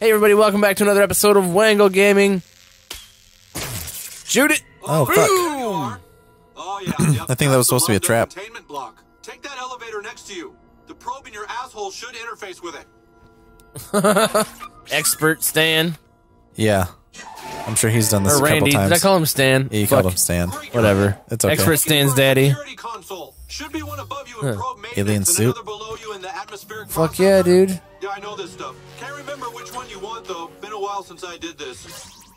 Hey everybody, welcome back to another episode of Wangle Gaming. Shoot it! Oh, fuck. Oh, yeah, yep. I think that was supposed to be a trap. Block. Take that elevator next to you. The probe in your asshole should interface with it. Expert Stan. Yeah. I'm sure he's done this a couple times. Did I call him Stan? Yeah, you called him Stan. Whatever. It's okay. Expert Stan's daddy. Should be one above you in probe maintenance. Alien suit. Below you in the atmospheric fuck crossover. Yeah, dude. Yeah, I know this stuff. Can't remember which one you want, though. Been a while since I did this.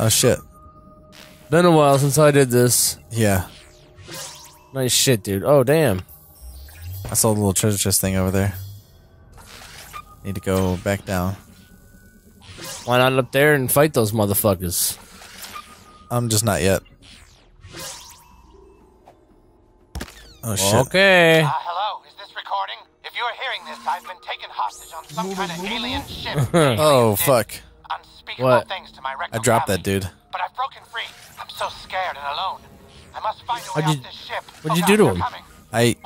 Oh, shit. Been a while since I did this. Yeah. Nice shit, dude. Oh, damn. I saw the little treasure chest thing over there. Need to go back down. Why not up there and fight those motherfuckers? I'm just not yet. Oh, shit. Okay. Hello, is this recording? If you are hearing this, I've been taken hostage on some kind of alien ship. Oh, fuck. Unspeakable what? Things to my rectum I dropped that, dude. But I've broken free. I'm so scared and alone. I must find a way out this ship. What'd you do to him? I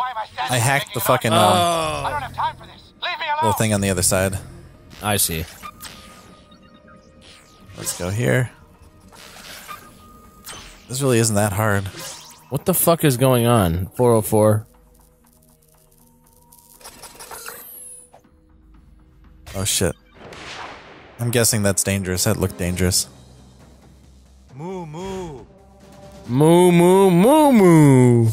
hacked the fucking I don't have time for this. Leave me alone. Little thing on the other side. I see. Let's go here. This really isn't that hard. What the fuck is going on? 404. Oh shit. I'm guessing that's dangerous. That looked dangerous. Moo moo. Moo moo moo moo.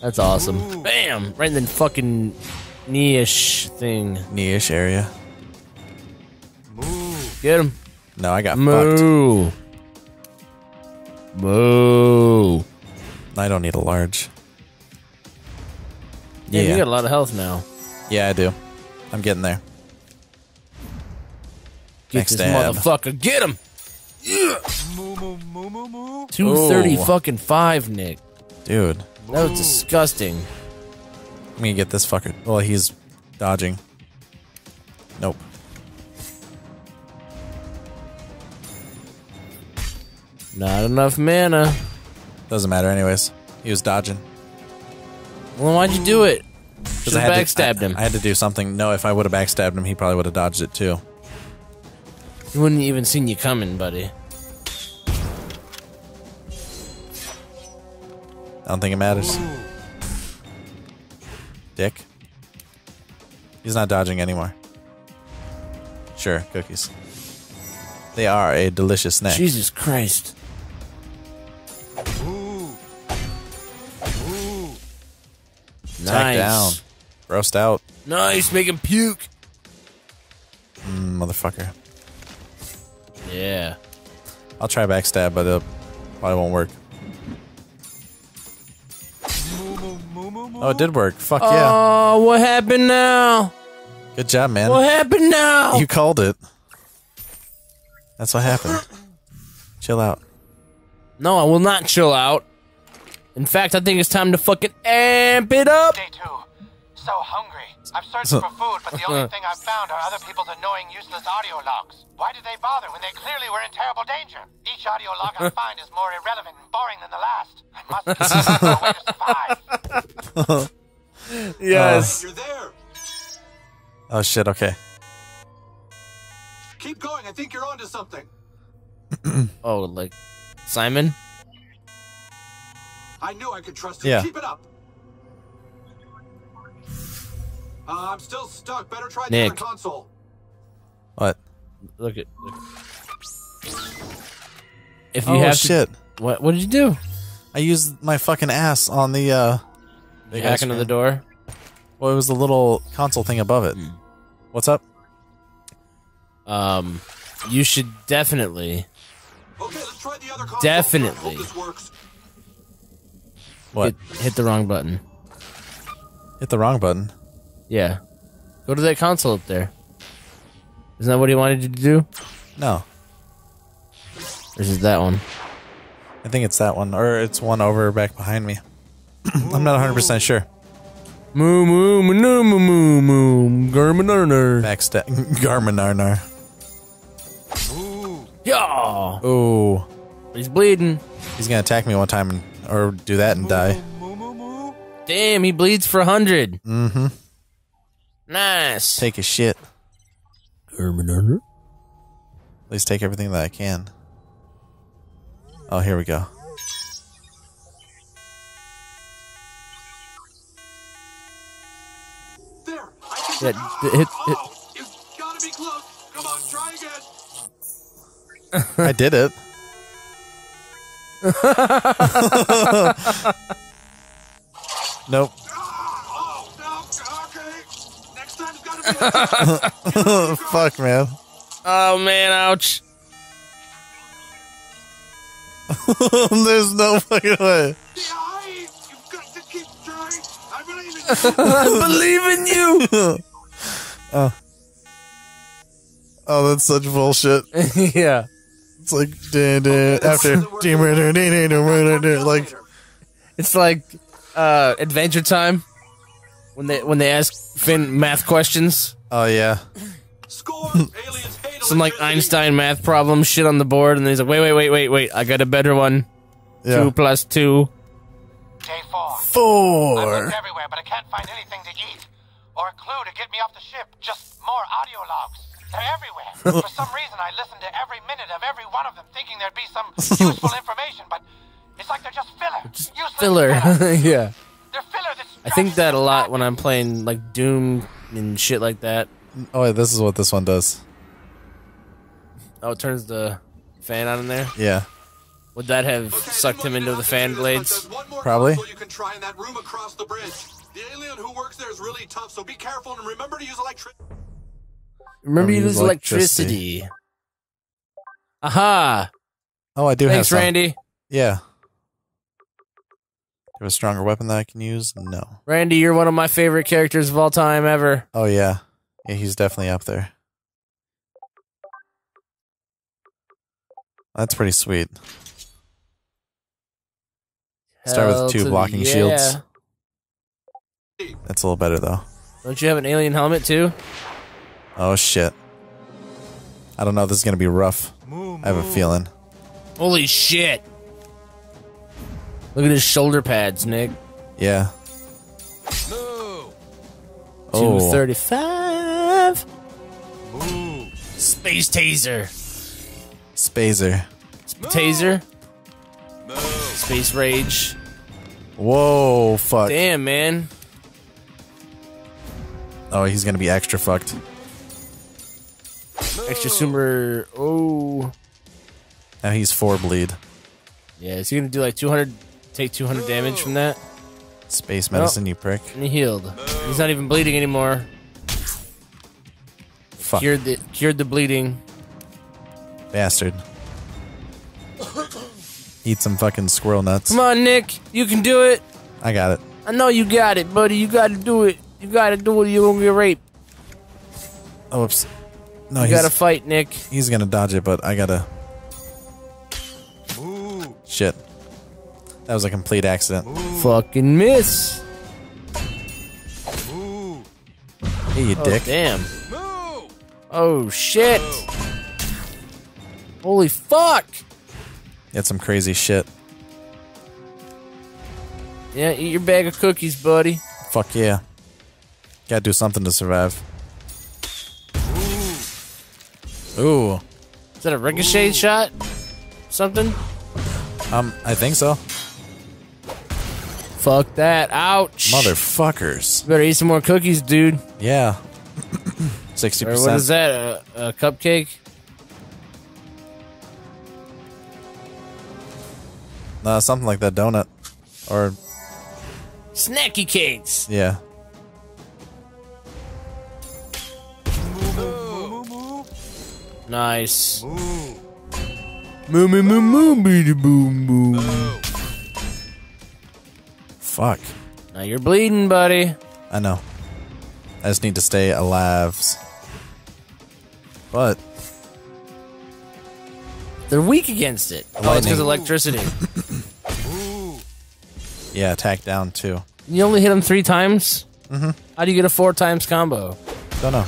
That's awesome. Moo. Bam! Right in the fucking knee-ish thing. Knee-ish area. Moo. Get him. No, I got moo. Fucked. Moo. I don't need a large. Yeah, you got a lot of health now. Yeah, I do. I'm getting there. Get next this stab. Motherfucker. Get him. Yeah. 230 fucking 5, Nick. Dude. Moo. That was disgusting. I'm gonna get this fucker. Well, he's dodging. Nope. Not enough mana. Doesn't matter anyways. He was dodging. Well, why'd you do it? Because I had backstabbed him. I had to do something. No, if I would have backstabbed him, he probably would have dodged it too. He wouldn't even seen you coming, buddy. I don't think it matters. Dick. He's not dodging anymore. Sure, cookies. They are a delicious snack. Jesus Christ. Nice. Down. Grossed out. Nice, make him puke. Motherfucker. Yeah. I'll try backstab, but it probably won't work. Oh, it did work. Fuck yeah. Oh, what happened now? Good job, man. What happened now? You called it. That's what happened. Chill out. No, I will not chill out. In fact, I think it's time to fucking amp it up. Day 2. So hungry. I've searched for food, but the only thing I've found are other people's annoying, useless audio logs. Why did they bother when they clearly were in terrible danger? Each audio log I find is more irrelevant and boring than the last. I must be no way to survive. Yes. You're there. Oh shit. Okay. Keep going. I think you're onto something. Oh, like Simon? I knew I could trust you. Yeah. Keep it up. I'm still stuck. Better try the other console. What? Look at. If you have shit. What did you do? I used my fucking ass on the. Big hack into the door. Well, it was the little console thing above it. Mm. What's up? You should definitely. Okay, let's try the other console. Definitely. Hope this works. What? Hit the wrong button. Hit the wrong button? Yeah. Go to that console up there. Isn't that what he wanted you to do? No. Or is it that one? I think it's that one. Or it's one over back behind me. I'm not 100% sure. Moo moo moo moo moo moo. Garminarnar. Backstab. Garminarnar. Ooh. Yeah. Ooh. He's bleeding. He's gonna attack me one time and, or do that and die. Damn, he bleeds for 100. Mm-hmm. Nice. Take a shit. At least take everything that I can. Oh, here we go. There, I can oh, it's gotta be close. Come on, try again. I did it. Nope. Fuck, man. Oh, man, ouch. There's no fucking way. You've got to keep trying. I believe in you. I believe in you. Oh, that's such bullshit. Yeah. It's like, like, it's like, Adventure Time. When they ask Finn math questions. Oh yeah. Score, aliens, some like Einstein math problem shit on the board, and he's like, wait, I got a better one. Yeah. 2 + 2. Day 4. I've looked everywhere, but I can't find anything to eat or a clue to get me off the ship. Just more audio logs. They're everywhere. For some reason, I listened to every minute of every one of them, thinking there'd be some useful information, but it's like they're just filler. Just filler. Yeah. I think that a lot when I'm playing like Doom and shit like that. Oh, wait, this is what this one does. Oh, it turns the fan on in there? Yeah. Would that have sucked him into the fan blades? Probably. You can try in that room across the bridge. The alien who works there is really tough, so be careful and remember to use electricity. Remember to use electricity. Aha! Oh, I do have some. Thanks, Randy. Yeah. Do you have a stronger weapon that I can use? No. Randy, you're one of my favorite characters of all time ever. Oh, yeah. Yeah, he's definitely up there. That's pretty sweet. Start with 2 blocking shields. That's a little better, though. Don't you have an alien helmet, too? Oh, shit. I don't know. This is going to be rough. I have a feeling. Holy shit. Look at his shoulder pads, Nick. Yeah. Move. 235. Move. Space taser. Spazer. Taser. Move. Space rage. Whoa, fuck. Damn, man. Oh, he's gonna be extra fucked. Move. Extra super. Oh. Now he's 4 bleed. Yeah, is he gonna do like 200? Take 200 damage from that. Space medicine, you prick. And he healed. He's not even bleeding anymore. Fuck. Cured the bleeding. Bastard. Eat some fucking squirrel nuts. Come on, Nick. You can do it. I got it. I know you got it, buddy. You gotta do it. You gotta do it. You won't get raped. Oh, oops. No, you gotta fight, Nick. He's gonna dodge it, but I gotta... Ooh. Shit. That was a complete accident. Ooh. Fucking miss. Ooh. Hey, you dick. Damn. Move. Oh, shit. Move. Holy fuck. That's some crazy shit. Yeah, eat your bag of cookies, buddy. Fuck yeah. Gotta do something to survive. Ooh. Ooh. Is that a ricochet shot? Something? I think so. Fuck that. Ouch. Motherfuckers. Better eat some more cookies, dude. Yeah. 60%. What is that? A cupcake? Something like that. Donut. Or... snacky cakes. Yeah. Nice. Moo, moo, moo, moo, moo, moo, moo. Fuck. Now you're bleeding, buddy. I know. I just need to stay alive. But they're weak against it. Oh, it's because of electricity. Yeah, attack down too. You only hit him 3 times? Mm-hmm. How do you get a 4 times combo? Don't know.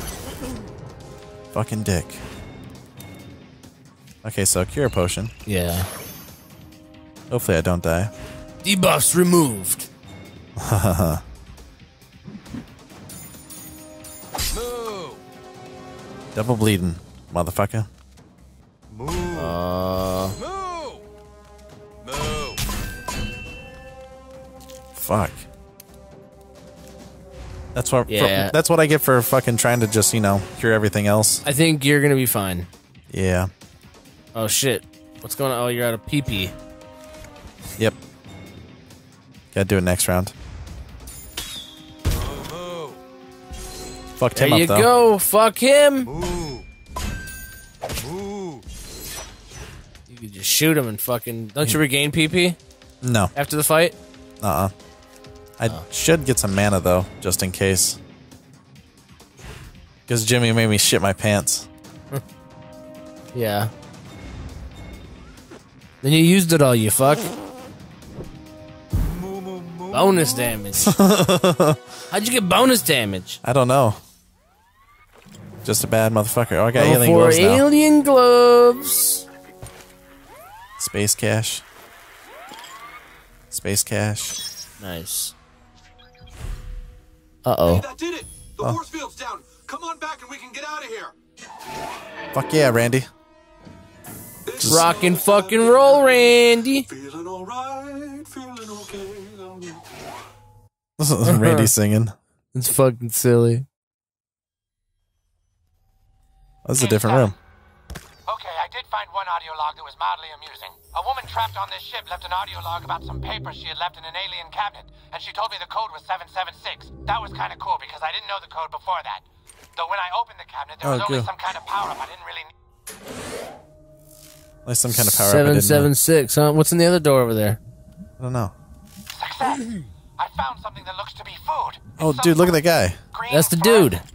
Fucking dick. Okay, so cure potion. Yeah. Hopefully I don't die. Debuffs removed. Double bleeding, motherfucker. Move. Move. Move. Fuck. That's what. Yeah. That's what I get for fucking trying to just, you know, cure everything else. I think you're gonna be fine. Yeah. Oh shit! What's going on? Oh, you're out of PP. Yep. Gotta do it next round. Oh, oh. Fucked him up though. There you go. Fuck him. Ooh. Ooh. You could just shoot him and fucking. Don't you regain PP? No. After the fight? Uh-uh. I should get some mana, though, just in case. Because Jimmy made me shit my pants. Yeah. Then you used it all, you fuck. Bonus damage. How'd you get bonus damage? I don't know. Just a bad motherfucker. Oh, I got alien gloves now. Alien gloves. Space cash. Space cash. Nice. Uh-oh. Hey, that did it. The force field's down. Come on back and we can get out of here. Fuck yeah, Randy. Just rock and fucking roll, Randy. Feeling all right, feeling okay. This is Randy singing. It's fucking silly. That's a different room. Okay, I did find one audio log that was mildly amusing. A woman trapped on this ship left an audio log about some papers she had left in an alien cabinet, and she told me the code was 776. That was kind of cool because I didn't know the code before that. Though when I opened the cabinet, there was only some kind of power-up I didn't really need. Some kind of power-up. 776, huh? What's in the other door over there? I don't know. Success! I found something that looks to be food. Oh, dude, look at that guy. That's the dude. I'm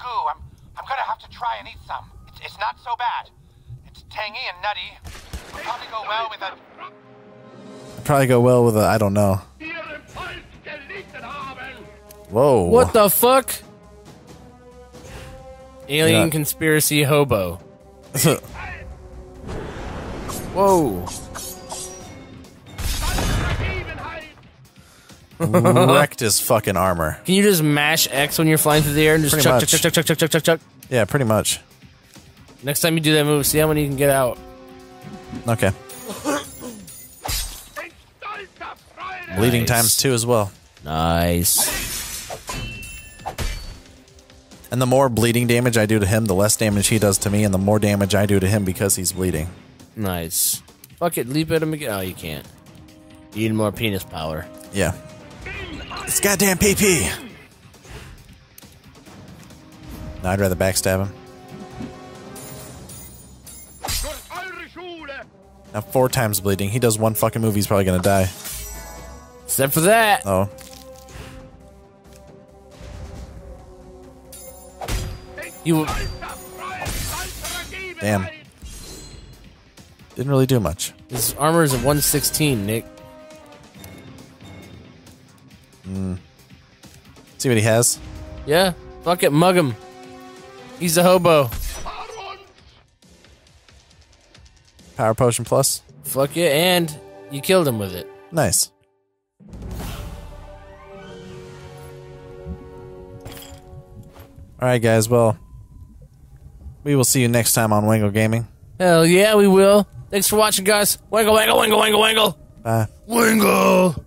gonna have to try and eat some. It's not so bad. It's tangy and nutty. Probably go well with a. I don't know. Whoa! What the fuck? Alien conspiracy hobo. Whoa! Wrecked his fucking armor. Can you just mash X when you're flying through the air and just chuck? Yeah, pretty much. Next time you do that move, see how many you can get out. Okay. Bleeding times two as well. Nice. And the more bleeding damage I do to him, the less damage he does to me, and the more damage I do to him because he's bleeding. Nice. Fuck it, leap at him again. Oh, you can't. You need more penis power. Yeah. It's goddamn PP. No, I'd rather backstab him. Now 4 times bleeding. He does one fucking move, he's probably gonna die. Except for that. Oh. You. Damn. Didn't really do much. His armor is at 116, Nick. See what he has? Yeah. Fuck it, mug him. He's a hobo. Power potion plus. Fuck yeah, and you killed him with it. Nice. Alright guys, well, we will see you next time on Wangle Gaming. Hell yeah, we will. Thanks for watching, guys. Wangle, wangle, wangle, wangle, wangle. Bye. Wangle!